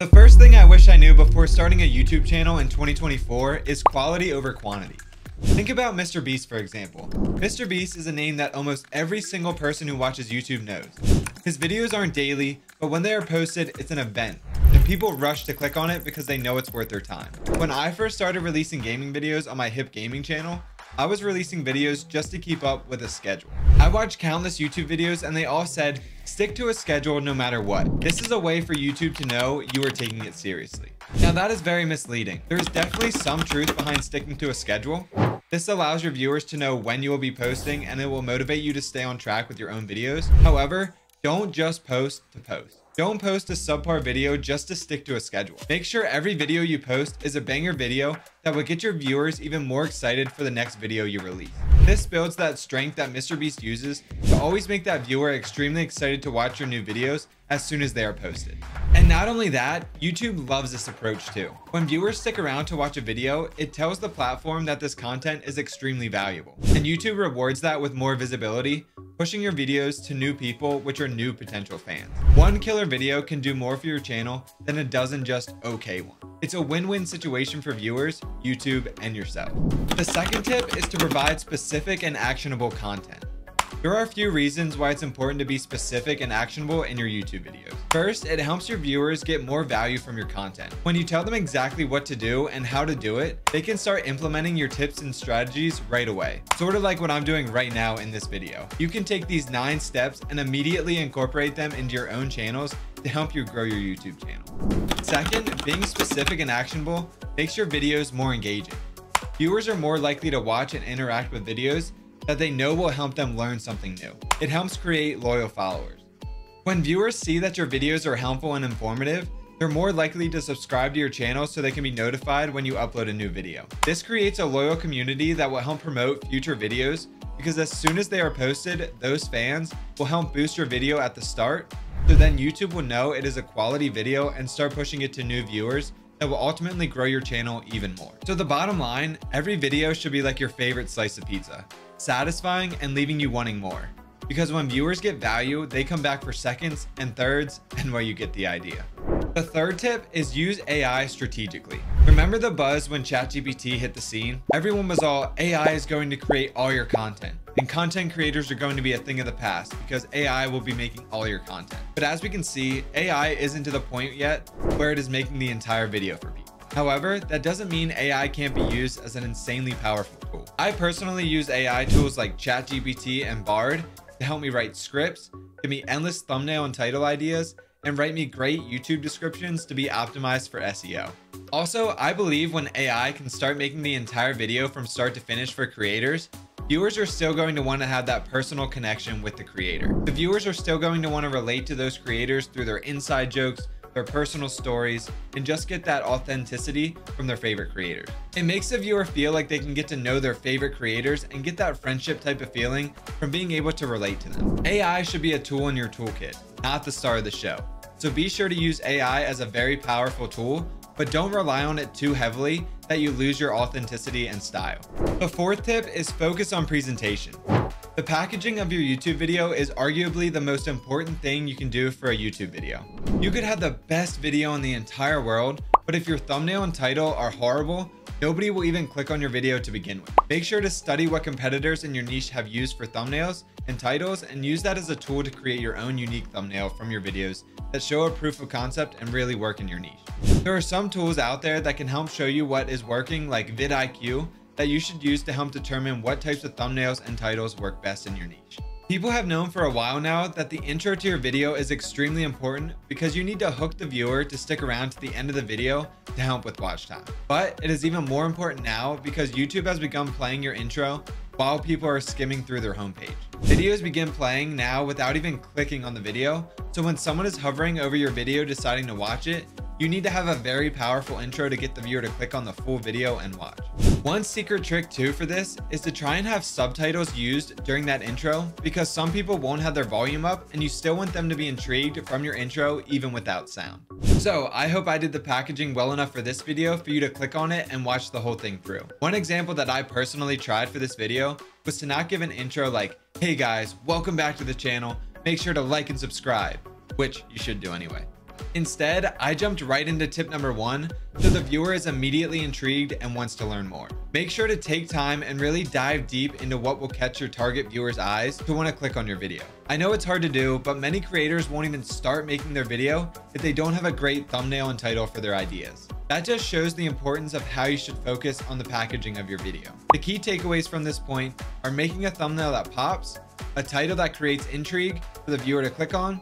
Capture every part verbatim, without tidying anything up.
The first thing I wish I knew before starting a YouTube channel in twenty twenty-four is quality over quantity. Think about MrBeast, for example. MrBeast is a name that almost every single person who watches YouTube knows. His videos aren't daily, but when they are posted, it's an event, and people rush to click on it because they know it's worth their time. When I first started releasing gaming videos on my HipGaming channel, I was releasing videos just to keep up with a schedule. I watched countless YouTube videos and they all said, stick to a schedule no matter what. This is a way for YouTube to know you are taking it seriously. Now that is very misleading. There is definitely some truth behind sticking to a schedule. This allows your viewers to know when you will be posting and it will motivate you to stay on track with your own videos. However, don't just post to post. Don't post a subpar video just to stick to a schedule. Make sure every video you post is a banger video that will get your viewers even more excited for the next video you release. This builds that strength that MrBeast uses to always make that viewer extremely excited to watch your new videos as soon as they are posted. And not only that, YouTube loves this approach too. When viewers stick around to watch a video, it tells the platform that this content is extremely valuable. And YouTube rewards that with more visibility, pushing your videos to new people, which are new potential fans. One killer video can do more for your channel than a dozen just okay ones. It's a win-win situation for viewers, YouTube, and yourself. The second tip is to provide specific and actionable content. There are a few reasons why it's important to be specific and actionable in your YouTube videos. First, it helps your viewers get more value from your content. When you tell them exactly what to do and how to do it, they can start implementing your tips and strategies right away. Sort of like what I'm doing right now in this video. You can take these nine steps and immediately incorporate them into your own channels to help you grow your YouTube channel. Second, being specific and actionable makes your videos more engaging. Viewers are more likely to watch and interact with videos that they know will help them learn something new. It helps create loyal followers. When viewers see that your videos are helpful and informative, they're more likely to subscribe to your channel so they can be notified when you upload a new video. This creates a loyal community that will help promote future videos because as soon as they are posted, those fans will help boost your video at the start, so then YouTube will know it is a quality video and start pushing it to new viewers that will ultimately grow your channel even more. So the bottom line, every video should be like your favorite slice of pizza, satisfying and leaving you wanting more. Because when viewers get value, they come back for seconds and thirds, and well, you get the idea. The third tip is use A I strategically. Remember the buzz when ChatGPT hit the scene? Everyone was all, A I is going to create all your content, and content creators are going to be a thing of the past because A I will be making all your content. But as we can see, A I isn't to the point yet where it is making the entire video for people. However, that doesn't mean A I can't be used as an insanely powerful tool. I personally use A I tools like ChatGPT and Bard to help me write scripts, give me endless thumbnail and title ideas, and write me great YouTube descriptions to be optimized for S E O. Also, I believe when A I can start making the entire video from start to finish for creators, viewers are still going to want to have that personal connection with the creator. The viewers are still going to want to relate to those creators through their inside jokes, their personal stories, and just get that authenticity from their favorite creators. It makes the viewer feel like they can get to know their favorite creators and get that friendship type of feeling from being able to relate to them. A I should be a tool in your toolkit, not the star of the show. So be sure to use A I as a very powerful tool, but don't rely on it too heavily that you lose your authenticity and style. The fourth tip is focus on presentation. The packaging of your YouTube video is arguably the most important thing you can do for a YouTube video. You could have the best video in the entire world, but if your thumbnail and title are horrible, nobody will even click on your video to begin with. Make sure to study what competitors in your niche have used for thumbnails and titles and use that as a tool to create your own unique thumbnail from your videos that show a proof of concept and really work in your niche. There are some tools out there that can help show you what is working, like vidIQ, that you should use to help determine what types of thumbnails and titles work best in your niche. People have known for a while now that the intro to your video is extremely important because you need to hook the viewer to stick around to the end of the video to help with watch time. But it is even more important now because YouTube has begun playing your intro while people are skimming through their homepage. Videos begin playing now without even clicking on the video, so when someone is hovering over your video deciding to watch it, you need to have a very powerful intro to get the viewer to click on the full video and watch. One secret trick too for this is to try and have subtitles used during that intro because some people won't have their volume up and you still want them to be intrigued from your intro even without sound. So I hope I did the packaging well enough for this video for you to click on it and watch the whole thing through. One example that I personally tried for this video was to not give an intro like, hey guys, welcome back to the channel, make sure to like and subscribe, which you should do anyway. Instead, I jumped right into tip number one, so the viewer is immediately intrigued and wants to learn more. Make sure to take time and really dive deep into what will catch your target viewer's eyes to want to click on your video. I know it's hard to do, but many creators won't even start making their video if they don't have a great thumbnail and title for their ideas. That just shows the importance of how you should focus on the packaging of your video. The key takeaways from this point are making a thumbnail that pops, a title that creates intrigue for the viewer to click on,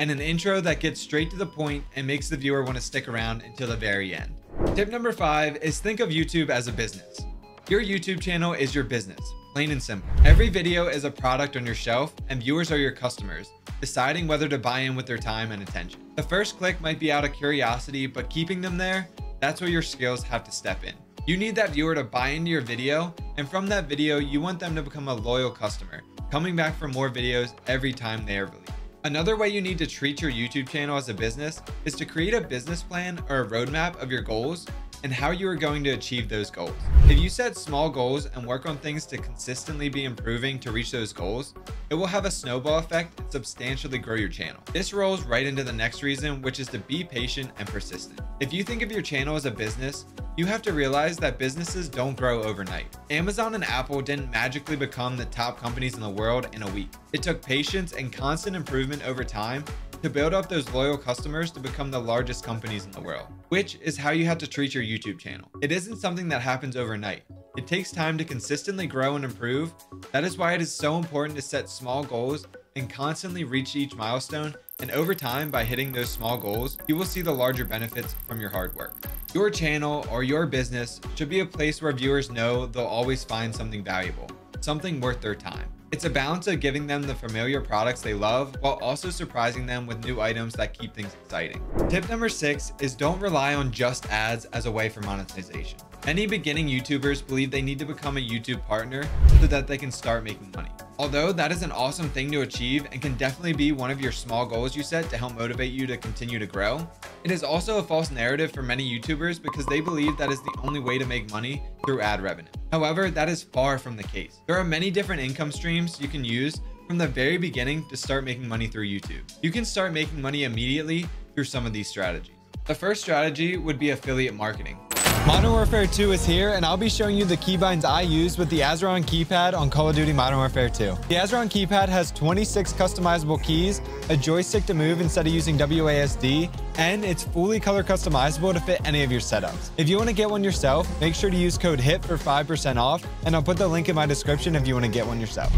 and an intro that gets straight to the point and makes the viewer want to stick around until the very end. Tip number five is think of YouTube as a business. Your YouTube channel is your business, plain and simple. Every video is a product on your shelf and viewers are your customers, deciding whether to buy in with their time and attention. The first click might be out of curiosity, but keeping them there, that's where your skills have to step in. You need that viewer to buy into your video, and from that video, you want them to become a loyal customer, coming back for more videos every time they are released. Another way you need to treat your YouTube channel as a business is to create a business plan or a roadmap of your goals and how you are going to achieve those goals. If you set small goals and work on things to consistently be improving to reach those goals, it will have a snowball effect and substantially grow your channel. This rolls right into the next reason, which is to be patient and persistent. If you think of your channel as a business, you have to realize that businesses don't grow overnight. Amazon and Apple didn't magically become the top companies in the world in a week. It took patience and constant improvement over time to build up those loyal customers to become the largest companies in the world, which is how you have to treat your YouTube channel. It isn't something that happens overnight. It takes time to consistently grow and improve. That is why it is so important to set small goals and constantly reach each milestone. And over time, by hitting those small goals, you will see the larger benefits from your hard work. Your channel or your business should be a place where viewers know they'll always find something valuable, something worth their time. It's a balance of giving them the familiar products they love while also surprising them with new items that keep things exciting. Tip number six is don't rely on just ads as a way for monetization. Many beginning YouTubers believe they need to become a YouTube partner so that they can start making money. Although that is an awesome thing to achieve and can definitely be one of your small goals you set to help motivate you to continue to grow, it is also a false narrative for many YouTubers because they believe that is the only way to make money through ad revenue. However, that is far from the case. There are many different income streams you can use from the very beginning to start making money through YouTube. You can start making money immediately through some of these strategies. The first strategy would be affiliate marketing. Modern Warfare two is here, and I'll be showing you the keybinds I use with the Azeron keypad on Call of Duty Modern Warfare two. The Azeron keypad has twenty-six customizable keys, a joystick to move instead of using W A S D, and it's fully color customizable to fit any of your setups. If you want to get one yourself, make sure to use code HIP for five percent off, and I'll put the link in my description if you want to get one yourself.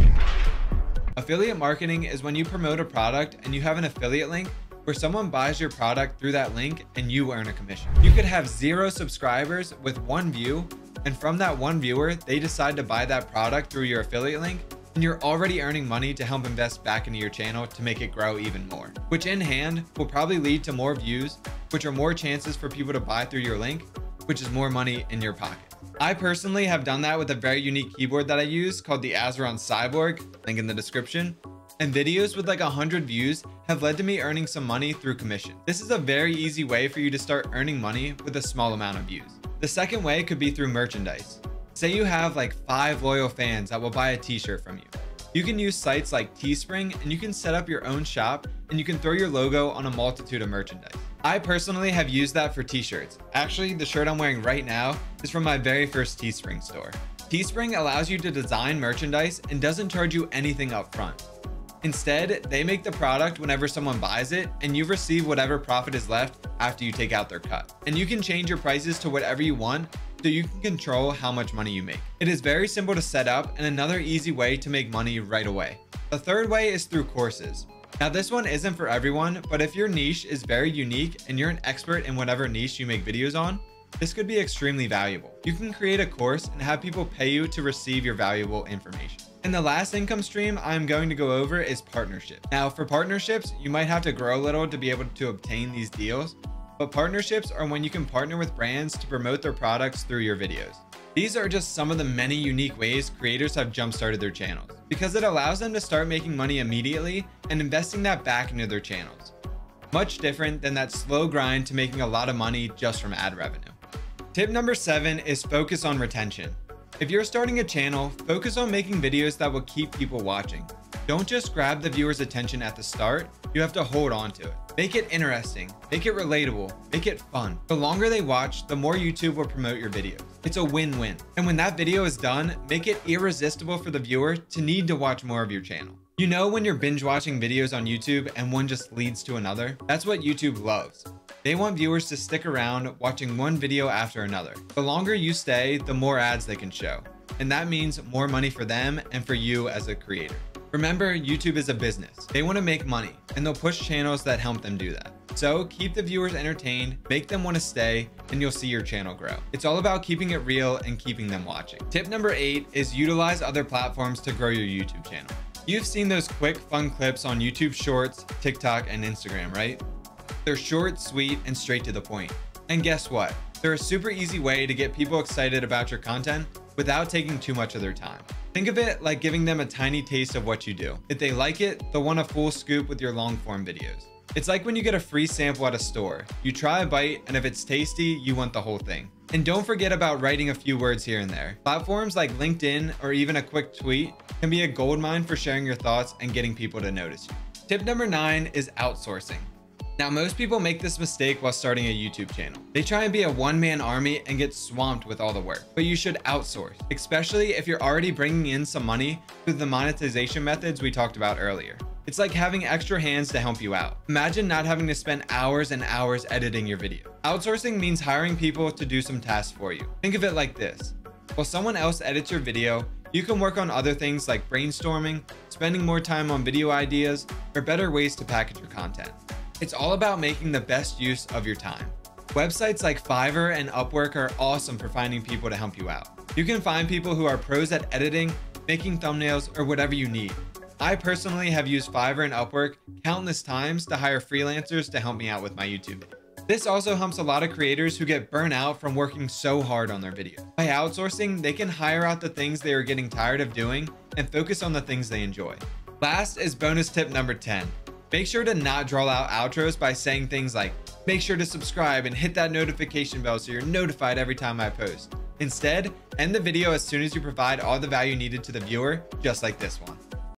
Affiliate marketing is when you promote a product and you have an affiliate link where someone buys your product through that link and you earn a commission. You could have zero subscribers with one view, and from that one viewer, they decide to buy that product through your affiliate link, and you're already earning money to help invest back into your channel to make it grow even more, which in hand will probably lead to more views, which are more chances for people to buy through your link, which is more money in your pocket. I personally have done that with a very unique keyboard that I use called the Azeron Cyborg, link in the description. And videos with like one hundred views have led to me earning some money through commission. This is a very easy way for you to start earning money with a small amount of views. The second way could be through merchandise. Say you have like five loyal fans that will buy a t-shirt from you. You can use sites like Teespring, and you can set up your own shop, and you can throw your logo on a multitude of merchandise. I personally have used that for t-shirts. Actually, the shirt I'm wearing right now is from my very first Teespring store. Teespring allows you to design merchandise and doesn't charge you anything up front. Instead, they make the product whenever someone buys it, and you receive whatever profit is left after you take out their cut. And you can change your prices to whatever you want, so you can control how much money you make. It is very simple to set up and another easy way to make money right away. The third way is through courses. Now, this one isn't for everyone, but if your niche is very unique and you're an expert in whatever niche you make videos on, this could be extremely valuable. You can create a course and have people pay you to receive your valuable information. And the last income stream I'm going to go over is partnership. Now, for partnerships, you might have to grow a little to be able to obtain these deals, but partnerships are when you can partner with brands to promote their products through your videos. These are just some of the many unique ways creators have jump-started their channels because it allows them to start making money immediately and investing that back into their channels. Much different than that slow grind to making a lot of money just from ad revenue. Tip number seven is focus on retention. If you're starting a channel, focus on making videos that will keep people watching. Don't just grab the viewer's attention at the start. You have to hold on to it. Make it interesting, make it relatable, make it fun. The longer they watch, the more YouTube will promote your video. It's a win-win. And when that video is done, make it irresistible for the viewer to need to watch more of your channel. You know when you're binge watching videos on YouTube and one just leads to another? That's what YouTube loves. They want viewers to stick around watching one video after another. The longer you stay, the more ads they can show. And that means more money for them and for you as a creator. Remember, YouTube is a business. They want to make money, and they'll push channels that help them do that. So keep the viewers entertained, make them want to stay, and you'll see your channel grow. It's all about keeping it real and keeping them watching. Tip number eight is utilize other platforms to grow your YouTube channel. You've seen those quick, fun clips on YouTube Shorts, TikTok, and Instagram, right? They're short, sweet, and straight to the point. And guess what? They're a super easy way to get people excited about your content without taking too much of their time. Think of it like giving them a tiny taste of what you do. If they like it, they'll want a full scoop with your long form videos. It's like when you get a free sample at a store. You try a bite, and if it's tasty, you want the whole thing. And don't forget about writing a few words here and there. Platforms like LinkedIn or even a quick tweet can be a goldmine for sharing your thoughts and getting people to notice you. Tip number nine is outsourcing. Now, most people make this mistake while starting a YouTube channel. They try and be a one-man army and get swamped with all the work, but you should outsource, especially if you're already bringing in some money through the monetization methods we talked about earlier. It's like having extra hands to help you out. Imagine not having to spend hours and hours editing your video. Outsourcing means hiring people to do some tasks for you. Think of it like this. While someone else edits your video, you can work on other things like brainstorming, spending more time on video ideas, or better ways to package your content. It's all about making the best use of your time. Websites like Fiverr and Upwork are awesome for finding people to help you out. You can find people who are pros at editing, making thumbnails, or whatever you need. I personally have used Fiverr and Upwork countless times to hire freelancers to help me out with my YouTube. This also helps a lot of creators who get burnt out from working so hard on their video. By outsourcing, they can hire out the things they are getting tired of doing and focus on the things they enjoy. Last is bonus tip number ten. Make sure to not draw out outros by saying things like, make sure to subscribe and hit that notification bell so you're notified every time I post. Instead, end the video as soon as you provide all the value needed to the viewer, just like this one.